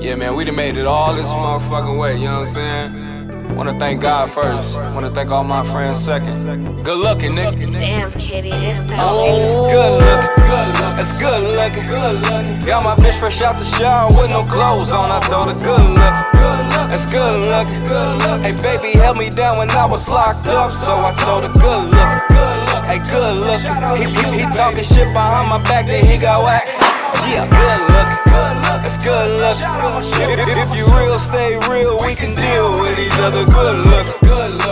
Yeah, man, we done made it all this motherfucking way, you know what I'm saying? Wanna thank God first. Wanna thank all my friends second. Good looking, nigga. Damn, Kitty, this time. Oh, good looking, good looking. That's good looking, good looking. Got my bitch fresh out the shower with no clothes on. I told her, good looking. That's good looking. Hey baby, held me down when I was locked up, so I told her good looking. Hey good looking. He talking shit behind my back, then he got whacked. Yeah, good looking. That's good looking. If you real, stay real. We can deal with each other. Good looking.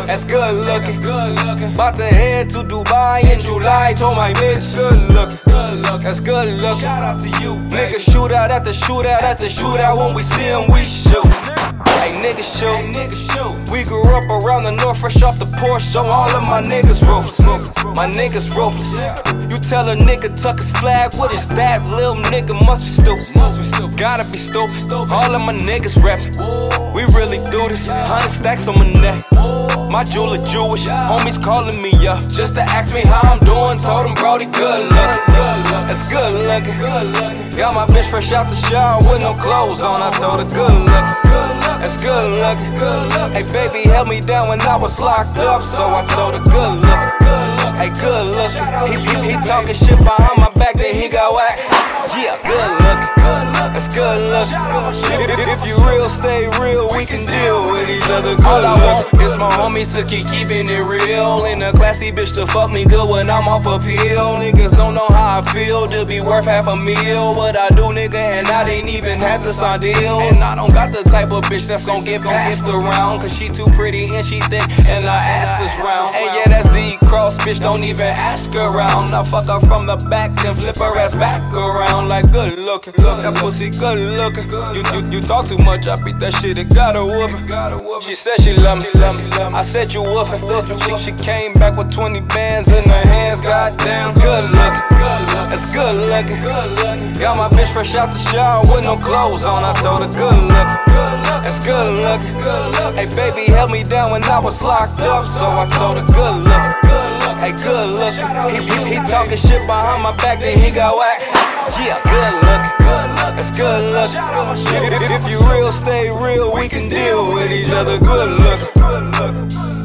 That's good looking. About to head to Dubai in July. Told my bitch good looking. That's good looking. Shout out to you, nigga. Shoot out at the shootout at the shootout. When we see him, we shoot. Hey nigga, shoot. We grew up around the north, fresh off the porch, so all of my niggas ruthless. My niggas ruthless. You tell a nigga tuck his flag, what is that? Lil nigga must be stupid. Gotta be stupid. All of my niggas rapping. We really do this. 100 stacks on my neck. My jeweler Jewish. Homies calling me up just to ask me how I'm doing. Told them Brody good looking. That's good looking. Got my bitch fresh out the shower with no clothes on. I told her good looking. That's good looking. Hey baby, held me down when I was locked up, so I told her good looking. Hey good looking. He talking shit behind my back, then he got whacked. Yeah, good looking. That's good looking. If you real, stay real. We can deal with each other. Good all I want is my homies to keep keeping it real, and a classy bitch to fuck me good when I'm off a pill. Niggas don't know how I feel to be worth half a meal. What I do, nigga, and I didn't even have to sign deals. And I don't got the type of bitch that's gon' get passed around, cause she too pretty and she thick and her ass is round. And yeah, that's D-Cross, bitch, don't even ask around. I fuck her from the back, then flip her ass back around. Like good looking, that pussy good looking. You talk too much, I beat that shit, it got a whoopin'. She said she love me, I said you woofin'. She came back with 20 bands in her hands, goddamn. Good looking, that's good looking. Got my bitch fresh out the shower with no clothes on. I told her good looking, that's good looking. Hey baby, held me down when I was locked up, so I told her good looking. Hey good looking. He talking shit behind my back, then he got whacked. Yeah, good looking. That's good looking. If you real, stay real. We can deal with each other. Good looking.